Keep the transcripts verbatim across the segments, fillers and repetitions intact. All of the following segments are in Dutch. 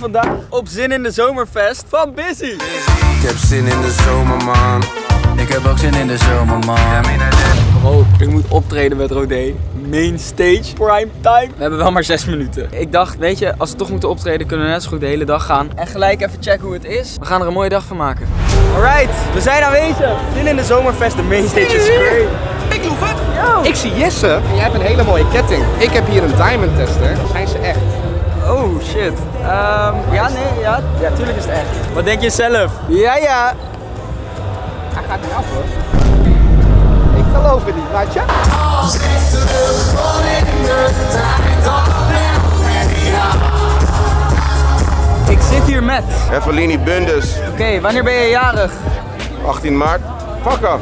zijn vandaag op Zin In De Zomer Fest van Busy. Ik heb zin in de zomer, man. Ik heb ook zin in de zomer, man. Bro, ik moet optreden met Rodé. Main stage, prime time. We hebben wel maar zes minuten. Ik dacht, weet je, als we toch moeten optreden, kunnen we net zo goed de hele dag gaan. En gelijk even checken hoe het is. We gaan er een mooie dag van maken. Alright, we zijn aanwezig. Zin In De Zomer Fest, de main stage is great. Ik loef het. Yo. Ik zie Jesse. En jij hebt een hele mooie ketting. Ik heb hier een diamond tester. Zijn ze echt? Oh shit. Um, ja, nee, ja. Ja, tuurlijk is het echt. Wat denk je zelf? Ja, ja. Hij gaat niet af, hoor. Ik geloof het niet, maatje. Ik zit hier met Evelini Bundes. Oké, okay, wanneer ben je jarig? achttien maart. Fuck up.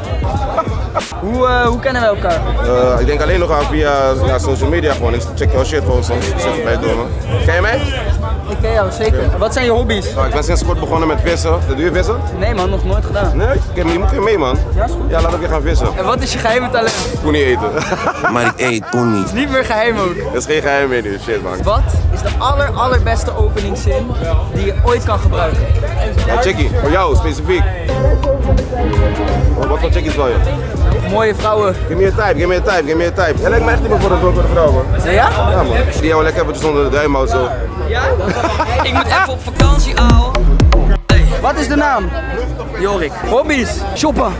Hoe, uh, hoe kennen we elkaar? Uh, ik denk alleen nog aan via ja, social media gewoon. Ik check jouw shit gewoon soms. Ik zit erbij door me. Ken je mij? Ik ken jou, zeker. Okay. Wat zijn je hobby's? Nou, ik ben sinds kort begonnen met vissen. Doe je vissen? Nee man, nog nooit gedaan. Nee? Okay, je moet weer mee, man. Ja, is goed. Ja, laten we weer gaan vissen. En wat is je geheime talent? Poenie eten. Maar ik eet poenie. Het is niet meer geheim ook. Dat is geen geheim meer nu, shit man. Wat is de aller allerbeste openingszin die je ooit kan gebruiken? Ja, chickie, voor jou specifiek. Wat voor chickies wil je? Mooie vrouwen. Give me a type, give me a type, give me a type. Jij lijkt me echt niet meer voor de donkere vrouw, man. Ja? Ja, man. Die jou lekker eventjes onder de duim houdt zo. Ja? Ik moet even op vakantie, al. Hey. Wat is de naam? Jorik. Hobby's. Shoppen.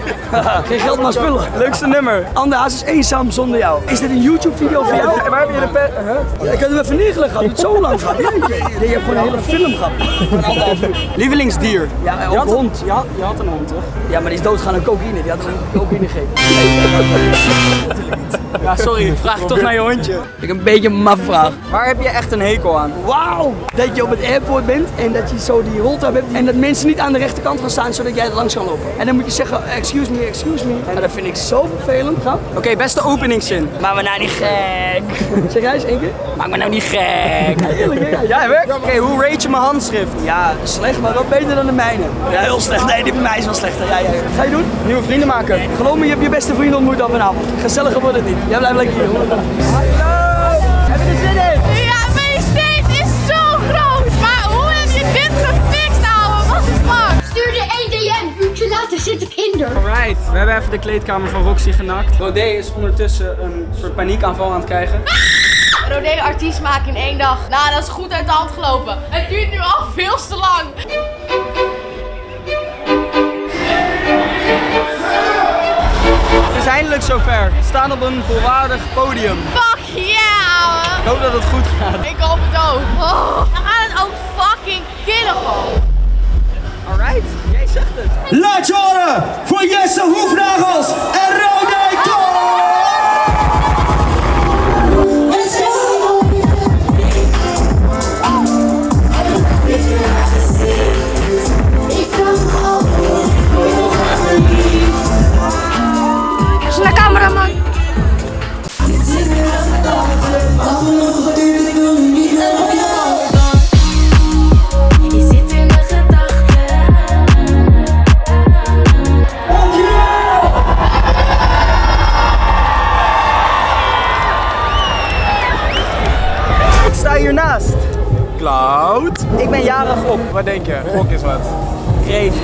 Geen geld, maar spullen. Leukste nummer. Anderhaas is eenzaam zonder jou. Is dit een YouTube video voor jou? En waar heb je de pet? Huh? Ja, ik heb hem even neergelegd gehad. Het zo lang gehad. Nee, je hebt gewoon een hele film gehad. Lievelingsdier. Ja, je had een hond. Je had, je had een hond, toch? Ja, maar die is doodgaan aan cocaïne. Die had een cocaïne gegeten. Ja, sorry. Vraag ik toch naar je hondje. Ik heb een beetje een maf vraag. Waar heb je echt een hekel aan? Wauw! Dat je op het airport bent en dat je zo die roltrap hebt en dat mensen niet aan de rechterkant gaan staan zodat jij er langs kan lopen. En dan moet je zeggen, excuse me, excuse me. En dat vind ik zo vervelend, grap. Oké, okay, beste openingszin. Maak me nou niet gek. Zeg jij eens één keer? Maak me nou niet gek. Ja, eerlijk, ja. Ja, werkt. Oké, okay, hoe rate je mijn handschrift? Ja, slecht, maar wel beter dan de mijne. Ja, heel slecht. Nee, die bij mij is wel slechter. Ja, ja. Wat ga je doen? Nieuwe vrienden maken. Geloof me, je hebt je beste vrienden ontmoet op een avond. Gezelliger wordt het niet. Jij blijft lekker hier. Hallo! Heb je er zin in? Ja, mijn state is zo groot! Maar hoe heb je dit gefixt, ouwe? Wat is fuck? Stuurde één D M, een uurtje later zit ik in de. Alright, we hebben even de kleedkamer van Roxy genakt. Rodé is ondertussen een soort paniekaanval aan het krijgen. Ah! Rodé artiest maken in één dag. Nou, dat is goed uit de hand gelopen. Het duurt nu al veel te lang. Eindelijk zover. We staan op een volwaardig podium. Fuck ja, yeah, ouwe. Ik hoop dat het goed gaat. Ik hoop het ook. Oh, we gaan het ook fucking killen gewoon. Alright, jij zegt het. Laat je horen voor Jesse Hoefnagels en Rodé Kool. De cameraman. Je zit in de gedachten. Ik sta hiernaast. Cloud. Ik ben jarig op. Wat denk je? Gok is wat. Kreeft.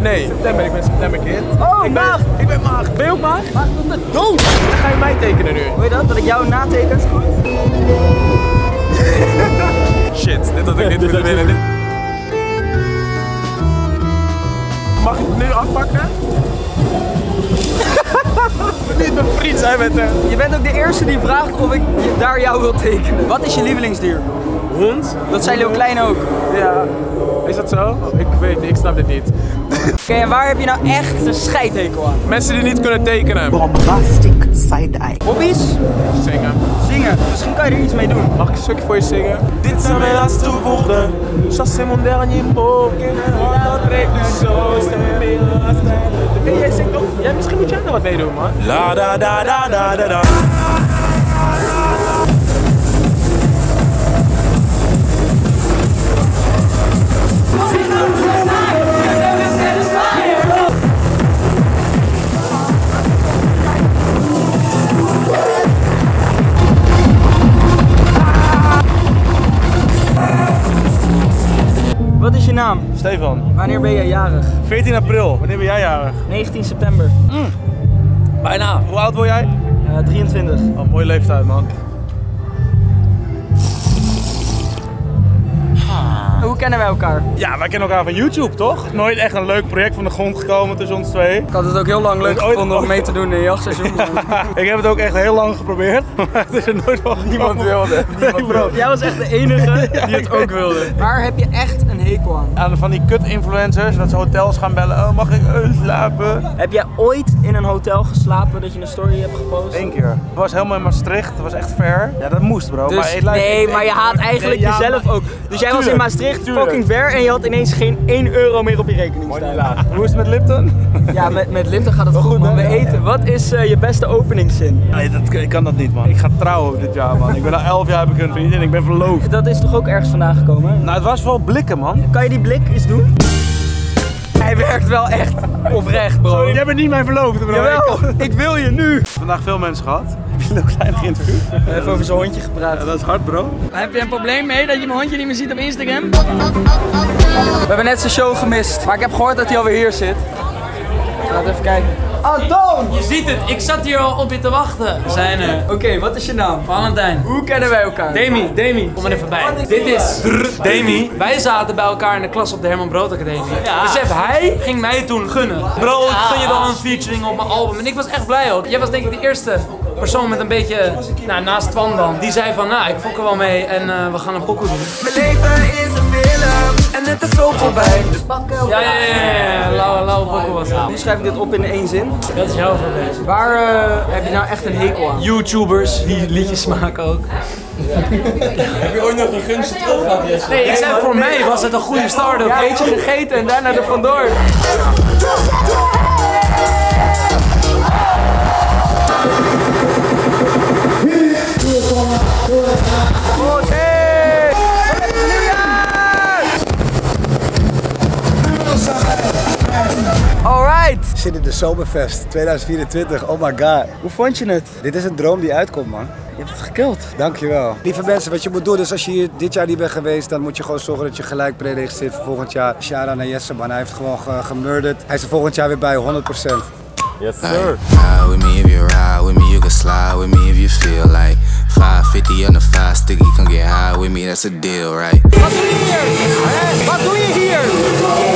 Nee, september, ik ben september kind. Oh, ik ben maagd! Ik ben maagd! Ben je ook maagd? Maagd tot de dood! Dan ga je mij tekenen nu. Wil je dat? Dat ik jou nateken? Is goed? Shit, dit had ik niet moeten willen. Mag ik het nu afpakken? Niet mijn vriend zijn met hem. Je bent ook de eerste die vraagt of ik daar jou wil tekenen. Wat is je lievelingsdier? Hond? Dat zijn heel klein ook. Ja. Is dat zo? Ik weet niet, ik snap dit niet. Oké, okay, en waar heb je nou echt een scheidhekel aan? Mensen die niet kunnen tekenen. Bombastic side-eye. Hobby's? Zingen. Zingen. Misschien kan je er iets mee doen. Mag ik een stukje voor je zingen? Dit zijn mijn laatste woorden. Zoals in mijn dernier boek. In mijn hart dat breekt nu zo. Jij zingt toch? Ja, misschien moet jij er wat mee doen, man. La da da da da da da. naam? Stefan. Wanneer ben jij jarig? veertien april. Wanneer ben jij jarig? negentien september. Mm. Bijna. Hoe oud word jij? Uh, drieëntwintig. Oh, mooie leeftijd, man. Hoe kennen wij elkaar? Ja, wij kennen elkaar van YouTube, toch? Nooit echt een leuk project van de grond gekomen tussen ons twee. Ik had het ook heel lang leuk gevonden ooit... om mee te doen in jachtseizoen. Ja, ik heb het ook echt heel lang geprobeerd, maar het is er nooit van gekomen. Niemand wilde. Niemand wilde. Jij was echt de enige die het ook wilde. Waar heb je echt een hekel aan? Aan van die kut-influencers, dat ze hotels gaan bellen. Oh, mag ik slapen? Heb jij ooit in een hotel geslapen dat je een story hebt gepost? Eén keer. Het was helemaal in Maastricht, het was echt ver. Ja, dat moest, bro. Dus, maar, hey, like, nee, ik, maar je haat eigenlijk nee, jezelf ja, ook. Dus jij tuurlijk. was in Maastricht. Fucking ver en je had ineens geen één euro meer op je rekening staan. Hoe is het met Lipton? Ja, met, met Lipton gaat het goed, goed man. We eten. Ja. Wat is uh, je beste openingszin? Nee, dat, ik kan dat niet, man. Ik ga trouwen dit jaar, man. Ik ben al elf jaar heb ik een vriendin en ik ben verloofd. Dat is toch ook ergens vandaan gekomen? Nou, het was wel blikken, man. Kan je die blik eens doen? Hij werkt wel echt oprecht, bro. Sorry, jij bent niet mijn verloofde, bro. Jawel, ik, ik wil je nu. Vandaag veel mensen gehad. Heb je ook weinig geïnterviewd? We hebben ja, over zo'n hondje gepraat. Ja, dat is hard, bro. Heb je een probleem mee dat je mijn hondje niet meer ziet op Instagram? We hebben net zijn show gemist, maar ik heb gehoord dat hij alweer hier zit. Laten we even kijken. Adon! Je ziet het, ik zat hier al op je te wachten. Zijn er. Oké, okay, wat is je naam? Valentijn. Hoe kennen wij elkaar? Demi, Demi. Kom maar even bij. Dit is Demi. Wij zaten bij elkaar in de klas op de Herman Brood Academie. Ja. Dus even, hij ging mij toen gunnen. Bro, ik gun je dan een featuring op mijn album. En ik was echt blij ook. Jij was denk ik de eerste persoon met een beetje, nou naast Twan dan. Die zei van, nou ik fok er wel mee en uh, we gaan een pokoe doen. Mijn leven is een film en het is zo voorbij. Dus pak elkaar. Ja, ja, ja, ja. Lauwe, lauwe pokoe was dat. Hoe schrijf ik dit op in één zin? Dat is jouw probleem. Waar uh, heb je nou echt een hekel aan? YouTubers die liedjes maken ook. Ja. Heb je ooit nog een gunst terug gehad, Jesse? Nee, ik zei voor mij was het een goede start-up. Ja, eentje gegeten en daarna er vandoor. Zin in de Zomerfest tweeduizend vierentwintig, oh my god. Hoe vond je het? Dit is een droom die uitkomt, man. Je hebt het gekild. Dankjewel. Lieve mensen, wat je moet doen, dus als je hier dit jaar niet bent geweest, dan moet je gewoon zorgen dat je gelijk preregistreert voor volgend jaar. Shara naar Jesse, man. Hij heeft gewoon ge gemurderd. Hij is er volgend jaar weer bij, honderd procent. Yes, sir. Ride with me if you ride with me, you can slide with me if you feel like vijfhonderdvijftig on the five stick, you can get high with me, that's a deal, right? Wat doe je hier? Wat doe je hier?